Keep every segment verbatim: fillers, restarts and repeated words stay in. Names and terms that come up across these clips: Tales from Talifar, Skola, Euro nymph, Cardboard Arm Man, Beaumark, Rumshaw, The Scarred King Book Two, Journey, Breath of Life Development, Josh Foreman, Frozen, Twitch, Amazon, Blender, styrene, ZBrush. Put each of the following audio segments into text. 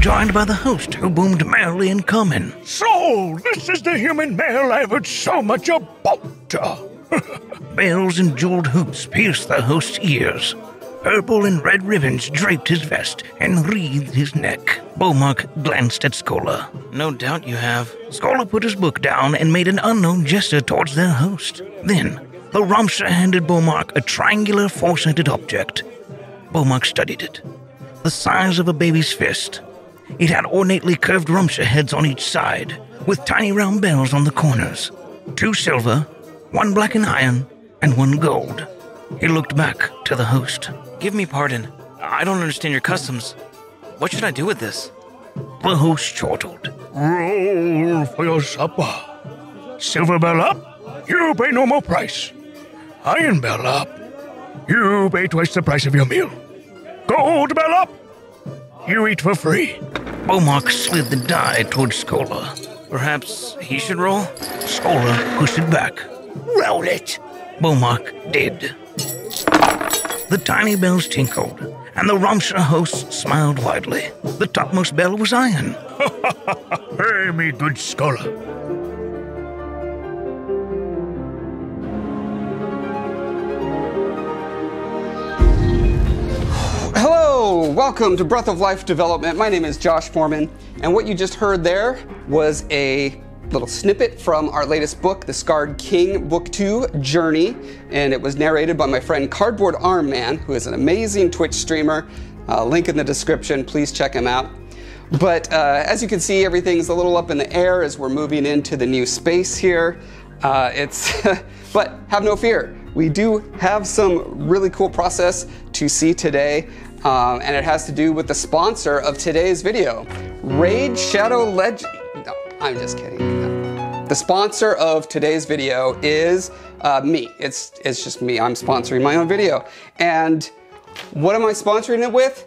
joined by the host, who boomed merrily in common. So, this is the human male I've heard so much about. Bells and jeweled hoops pierced the host's ears. Purple and red ribbons draped his vest and wreathed his neck. Beaumark glanced at Skola. No doubt you have. Skola put his book down and made an unknown gesture towards their host. Then, the Rumshaw handed Beaumark a triangular, four-sided object. Beaumark studied it. The size of a baby's fist. It had ornately curved Rumshaw heads on each side, with tiny round bells on the corners. Two silver, one black and iron, and one gold. He looked back to the host. Give me pardon. I don't understand your customs. What should I do with this? The host chortled. Roll for your supper. Silver bell up, you pay no more price. Iron bell up, you pay twice the price of your meal. Gold bell up, you eat for free. Beaumark slid the die towards Skola. Perhaps he should roll? Skola pushed it back. Roll it. Beaumark did. The tiny bells tinkled, and the Rumshaw host smiled widely. The topmost bell was iron. Hey, me good scholar. Hello, welcome to Breath of Life Development. My name is Josh Foreman, and what you just heard there was a little snippet from our latest book, The Scarred King Book Two, Journey, and it was narrated by my friend Cardboard Arm Man, who is an amazing Twitch streamer. Uh, link in the description, please check him out. But uh, as you can see, everything's a little up in the air as we're moving into the new space here. Uh, it's, but have no fear, we do have some really cool process to see today, um, and it has to do with the sponsor of today's video, Raid Shadow Legends. I'm just kidding. The sponsor of today's video is uh, me. It's, it's just me. I'm sponsoring my own video. And what am I sponsoring it with?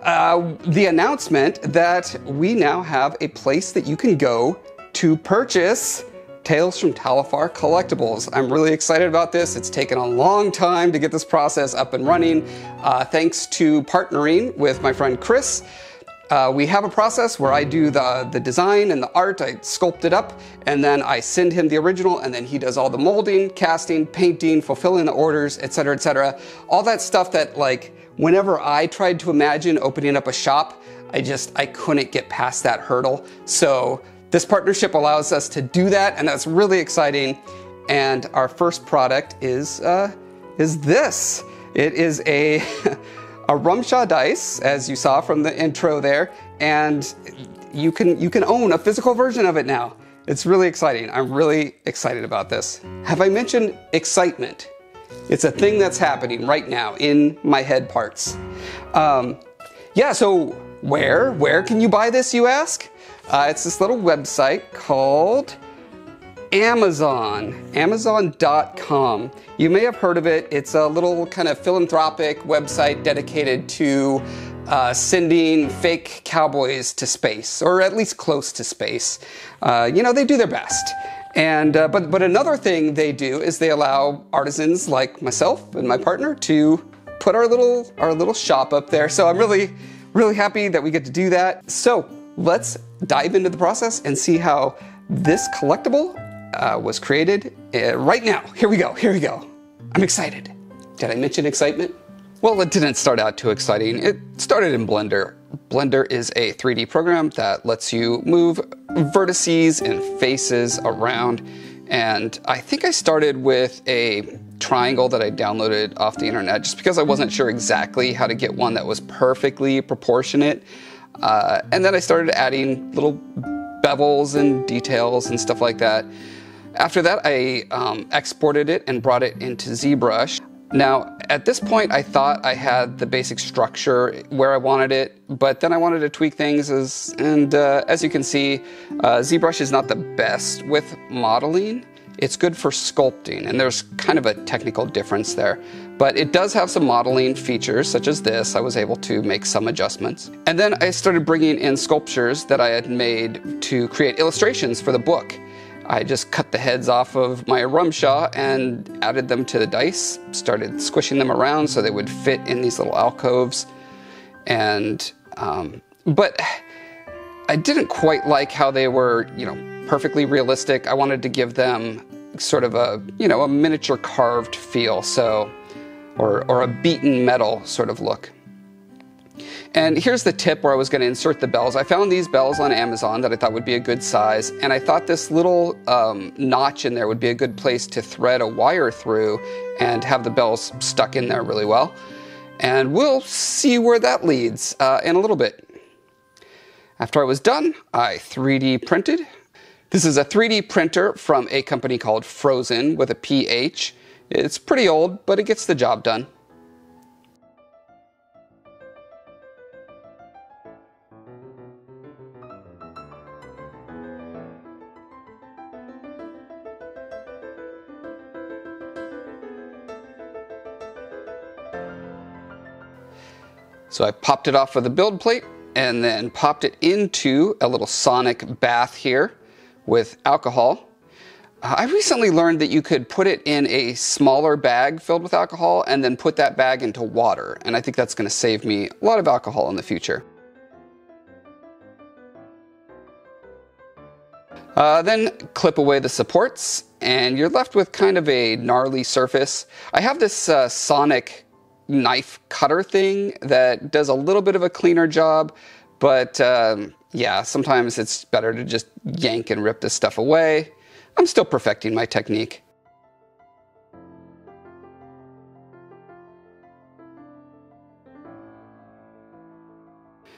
Uh, the announcement that we now have a place that you can go to purchase Tales from Talifar collectibles. I'm really excited about this. It's taken a long time to get this process up and running. Uh, thanks to partnering with my friend Chris. Uh, we have a process where I do the, the design and the art, I sculpt it up, and then I send him the original, and then he does all the molding, casting, painting, fulfilling the orders, et cetera, et cetera. All that stuff that, like, whenever I tried to imagine opening up a shop, I just, I couldn't get past that hurdle. So this partnership allows us to do that, and that's really exciting. And our first product is, uh, is this. It is a... a Rumshaw dice, as you saw from the intro there, and you can you can own a physical version of it now. It's really exciting. I'm really excited about this. Have I mentioned excitement? It's a thing that's happening right now in my head parts. Um, yeah, so where, where can you buy this, you ask? Uh, it's this little website called Amazon, amazon dot com. You may have heard of it. It's a little kind of philanthropic website dedicated to uh, sending fake cowboys to space, or at least close to space. Uh, you know, they do their best. And, uh, but, but another thing they do is they allow artisans like myself and my partner to put our little, our little shop up there. So I'm really, really happy that we get to do that. So let's dive into the process and see how this collectible Uh, was created uh, right now. Here we go, here we go. I'm excited. Did I mention excitement? Well, it didn't start out too exciting. It started in Blender. Blender is a three D program that lets you move vertices and faces around. And I think I started with a triangle that I downloaded off the internet just because I wasn't sure exactly how to get one that was perfectly proportionate. Uh, and then I started adding little bevels and details and stuff like that. After that, I um, exported it and brought it into ZBrush. Now, at this point, I thought I had the basic structure where I wanted it, but then I wanted to tweak things, as, and uh, as you can see, uh, ZBrush is not the best with modeling. It's good for sculpting, and there's kind of a technical difference there. But it does have some modeling features, such as this. I was able to make some adjustments. And then I started bringing in sculptures that I had made to create illustrations for the book. I just cut the heads off of my Rumshaw and added them to the dice, started squishing them around so they would fit in these little alcoves. And, um, but I didn't quite like how they were, you know, perfectly realistic. I wanted to give them sort of a, you know, a miniature carved feel, so, or, or a beaten metal sort of look. And here's the tip where I was going to insert the bells. I found these bells on Amazon that I thought would be a good size, and I thought this little um, notch in there would be a good place to thread a wire through and have the bells stuck in there really well. And we'll see where that leads uh, in a little bit. After I was done, I three D printed. This is a three D printer from a company called Frozen with a P H. It's pretty old, but it gets the job done. So I popped it off of the build plate and then popped it into a little sonic bath here with alcohol. Uh, I recently learned that you could put it in a smaller bag filled with alcohol and then put that bag into water. And I think that's going to save me a lot of alcohol in the future. Uh, then clip away the supports and you're left with kind of a gnarly surface. I have this uh, sonic knife cutter thing that does a little bit of a cleaner job, but um, yeah, sometimes it's better to just yank and rip this stuff away. I'm still perfecting my technique.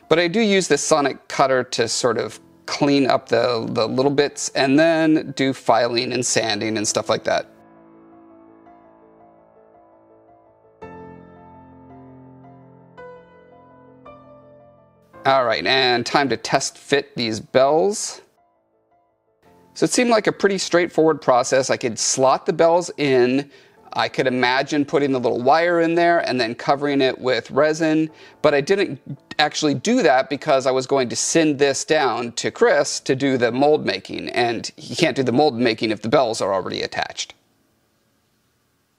But I do use this sonic cutter to sort of clean up the, the little bits and then do filing and sanding and stuff like that. All right, and time to test fit these bells. So it seemed like a pretty straightforward process. I could slot the bells in. I could imagine putting the little wire in there and then covering it with resin, but I didn't actually do that because I was going to send this down to Chris to do the mold making, and he can't do the mold making if the bells are already attached.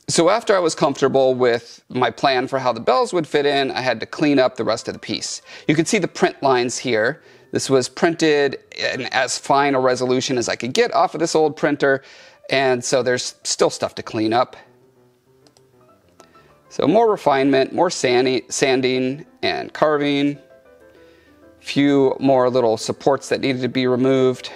So after I was comfortable with my plan for how the bells would fit in, I had to clean up the rest of the piece. You can see the print lines here. This was printed in as fine a resolution as I could get off of this old printer, and so there's still stuff to clean up. So more refinement, more sanding and carving, a few more little supports that needed to be removed.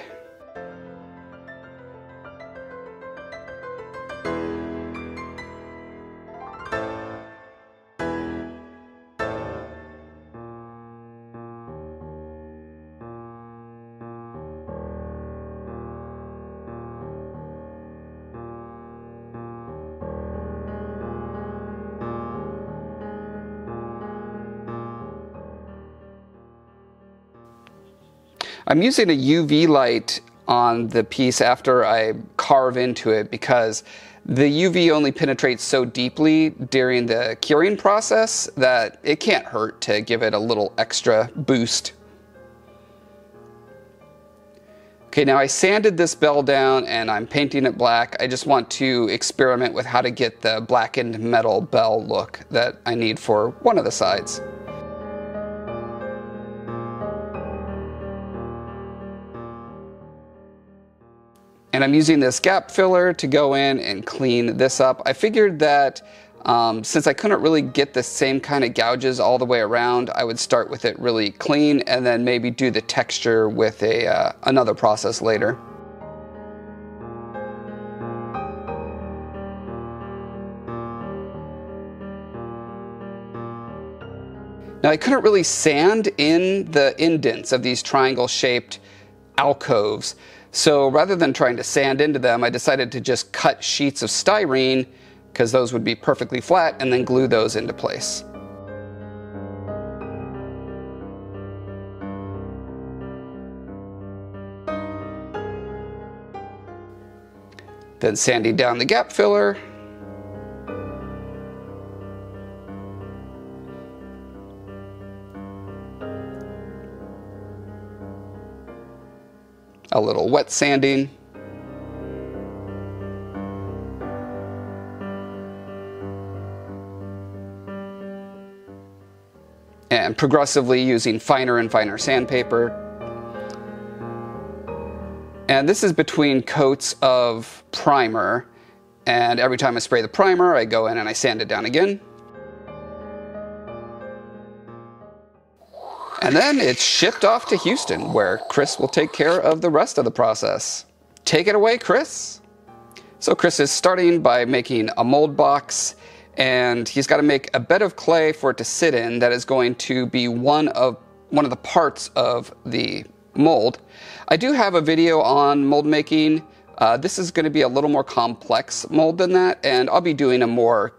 I'm using a U V light on the piece after I carve into it because the U V only penetrates so deeply during the curing process that it can't hurt to give it a little extra boost. Okay, now I sanded this bell down and I'm painting it black. I just want to experiment with how to get the blackened metal bell look that I need for one of the sides. And I'm using this gap filler to go in and clean this up. I figured that um, since I couldn't really get the same kind of gouges all the way around, I would start with it really clean and then maybe do the texture with a, uh, another process later. Now I couldn't really sand in the indents of these triangle-shaped alcoves. So rather than trying to sand into them, I decided to just cut sheets of styrene because those would be perfectly flat and then glue those into place. Then sanding down the gap filler. A little wet sanding. And progressively using finer and finer sandpaper And this is between coats of primer. And every time I spray the primer, I go in and I sand it down again. And then it's shipped off to Houston, where Chris will take care of the rest of the process. Take it away, Chris. So Chris is starting by making a mold box, and he's got to make a bed of clay for it to sit in that is going to be one of one of the parts of the mold. I do have a video on mold making. Uh, this is going to be a little more complex mold than that, and I'll be doing a more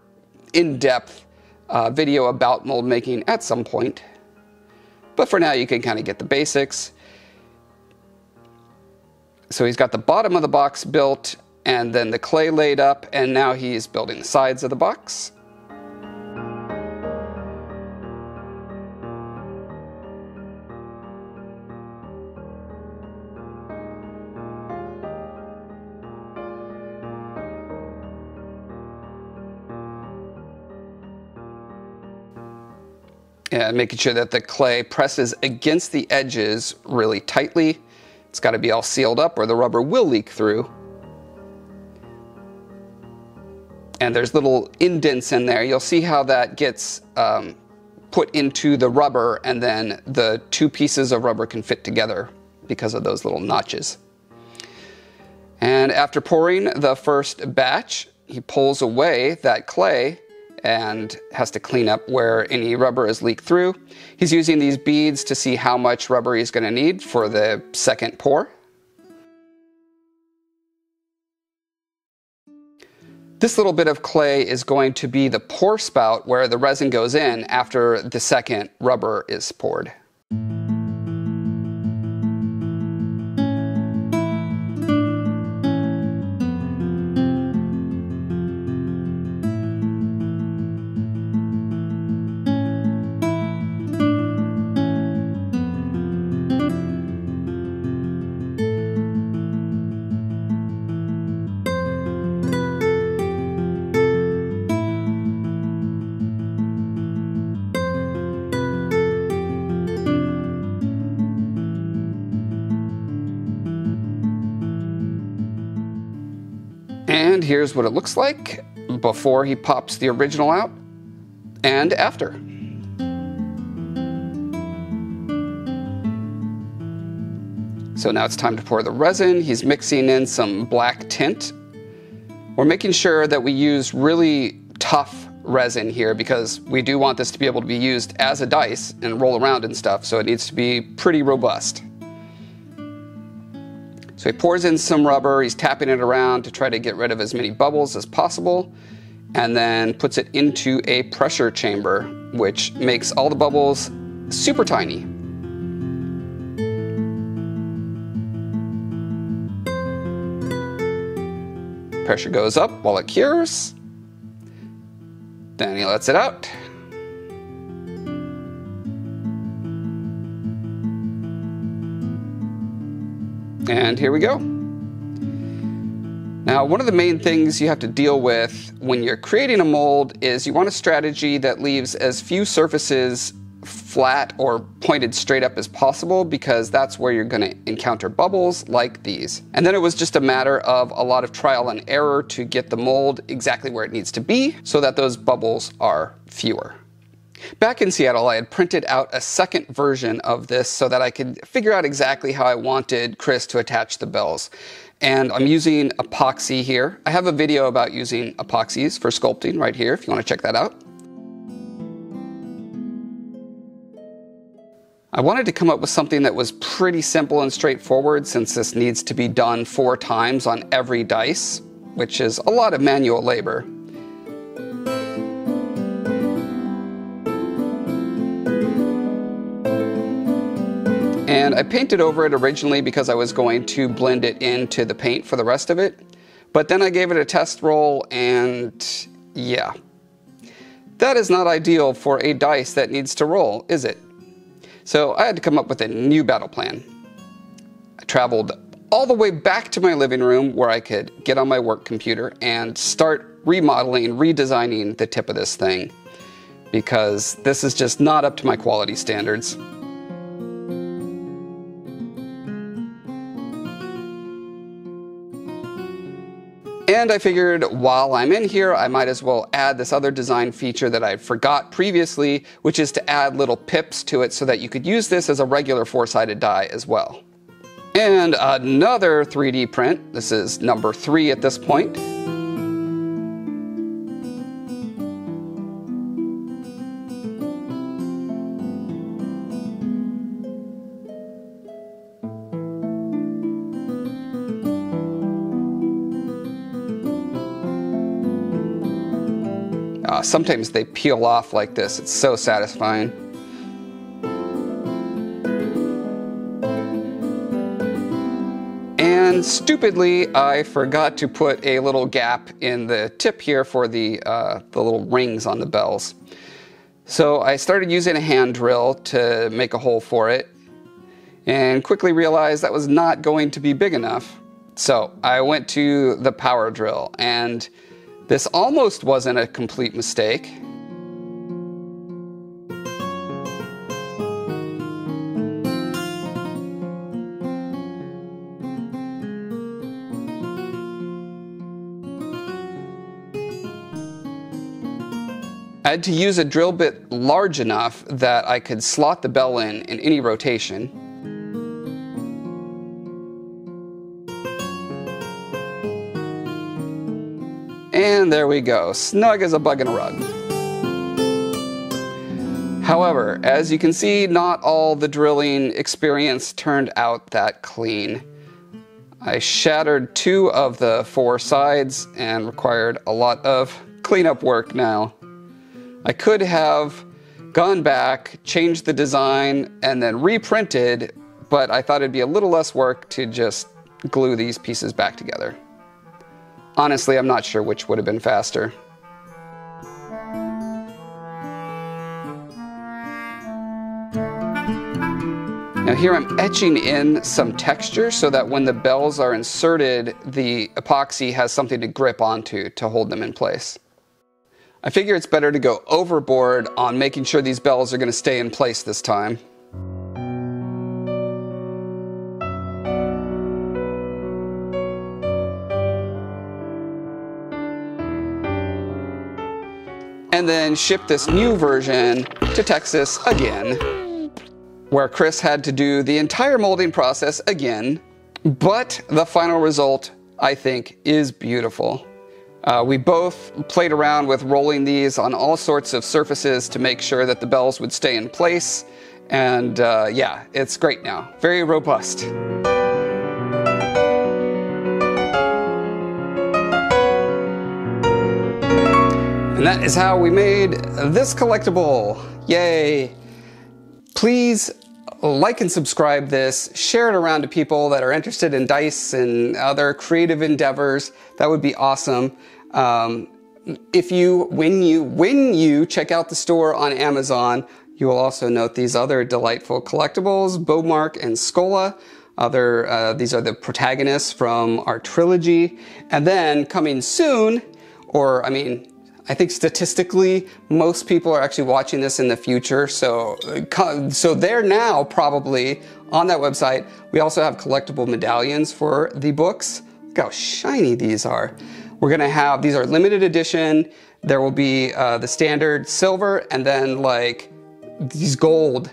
in-depth uh, video about mold making at some point. But for now, you can kind of get the basics. So he's got the bottom of the box built, and then the clay laid up, and now he's building the sides of the box. And making sure that the clay presses against the edges really tightly. It's got to be all sealed up or the rubber will leak through. And there's little indents in there. You'll see how that gets um, put into the rubber, and then the two pieces of rubber can fit together because of those little notches. And after pouring the first batch, he pulls away that clay and has to clean up where any rubber is leaked through. He's using these beads to see how much rubber he's going to need for the second pour. This little bit of clay is going to be the pour spout where the resin goes in after the second rubber is poured. And here's what it looks like before he pops the original out and after. So now it's time to pour the resin. He's mixing in some black tint. We're making sure that we use really tough resin here because we do want this to be able to be used as a dice and roll around and stuff, so it needs to be pretty robust. So he pours in some rubber, he's tapping it around to try to get rid of as many bubbles as possible, and then puts it into a pressure chamber, which makes all the bubbles super tiny. Pressure goes up while it cures. Then he lets it out. And here we go. Now, one of the main things you have to deal with when you're creating a mold is you want a strategy that leaves as few surfaces flat or pointed straight up as possible, because that's where you're going to encounter bubbles like these. And then it was just a matter of a lot of trial and error to get the mold exactly where it needs to be so that those bubbles are fewer. Back in Seattle, I had printed out a second version of this so that I could figure out exactly how I wanted Chris to attach the bells. And I'm using epoxy here. I have a video about using epoxies for sculpting right here if you want to check that out. I wanted to come up with something that was pretty simple and straightforward, since this needs to be done four times on every dice, which is a lot of manual labor. And I painted over it originally because I was going to blend it into the paint for the rest of it. But then I gave it a test roll, and yeah. That is not ideal for a dice that needs to roll, is it? So I had to come up with a new battle plan. I traveled all the way back to my living room where I could get on my work computer and start remodeling, redesigning the tip of this thing, because this is just not up to my quality standards. And I figured while I'm in here, I might as well add this other design feature that I forgot previously, which is to add little pips to it so that you could use this as a regular four-sided die as well. And another three D print. This is number three at this point. Uh, sometimes they peel off like this. It's so satisfying. And stupidly, I forgot to put a little gap in the tip here for the, uh, the little rings on the bells. So I started using a hand drill to make a hole for it and quickly realized that was not going to be big enough. So I went to the power drill, and this almost wasn't a complete mistake. I had to use a drill bit large enough that I could slot the bell in in any rotation. And there we go, snug as a bug in a rug. However, as you can see, not all the drilling experience turned out that clean. I shattered two of the four sides and required a lot of cleanup work now. I could have gone back, changed the design, and then reprinted, but I thought it'd be a little less work to just glue these pieces back together. Honestly, I'm not sure which would have been faster. Now here I'm etching in some texture so that when the bells are inserted, the epoxy has something to grip onto to hold them in place. I figure it's better to go overboard on making sure these bells are going to stay in place this time. And then ship this new version to Texas again, where Chris had to do the entire molding process again, but the final result, I think, is beautiful. Uh, we both played around with rolling these on all sorts of surfaces to make sure that the bells would stay in place, and uh, yeah, it's great now. Very robust. And that is how we made this collectible. Yay! Please like and subscribe this, share it around to people that are interested in dice and other creative endeavors. That would be awesome. Um, if you, when you, when you check out the store on Amazon, you will also note these other delightful collectibles, Beaumark and Skola. Other, uh, these are the protagonists from our trilogy. And then coming soon, or I mean, I think statistically, most people are actually watching this in the future, so, so they're now probably on that website. We also have collectible medallions for the books. Look how shiny these are. We're gonna have, these are limited edition. There will be uh, the standard silver, and then like these gold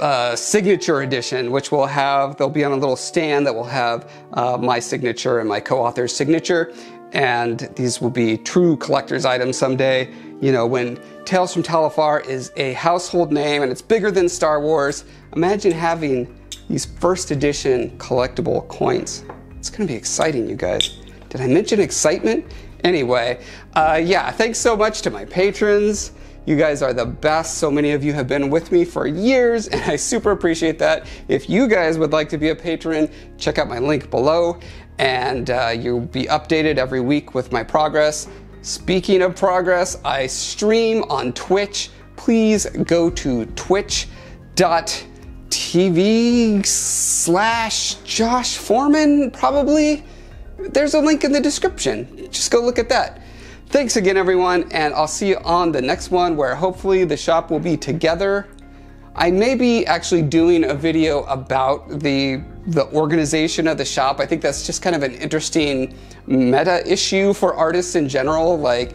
uh, signature edition, which will have, they'll be on a little stand that will have uh, my signature and my co-author's signature. And these will be true collector's items someday. You know, when Tales from Talifar is a household name and it's bigger than Star Wars, imagine having these first edition collectible coins. It's gonna be exciting, you guys. Did I mention excitement? Anyway, uh, yeah, thanks so much to my patrons. You guys are the best. So many of you have been with me for years, and I super appreciate that. If you guys would like to be a patron, check out my link below, and uh, you'll be updated every week with my progress. Speaking of progress, I stream on Twitch. Please go to twitch.tv slash Josh Foreman, probably. There's a link in the description. Just go look at that. Thanks again, everyone, and I'll see you on the next one, where hopefully the shop will be together. I may be actually doing a video about the the organization of the shop. I think that's just kind of an interesting meta issue for artists in general. Like,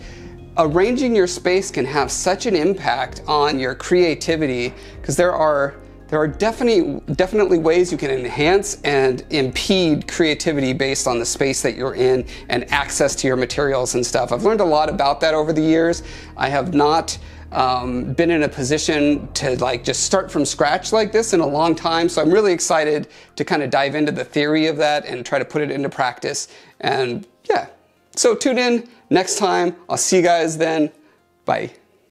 arranging your space can have such an impact on your creativity, because there are there are definitely definitely ways you can enhance and impede creativity based on the space that you're in and access to your materials and stuff. I've learned a lot about that over the years. I have not Um, been in a position to like just start from scratch like this in a long time. So I'm really excited to kind of dive into the theory of that and try to put it into practice. And yeah, so tune in next time. I'll see you guys then. Bye.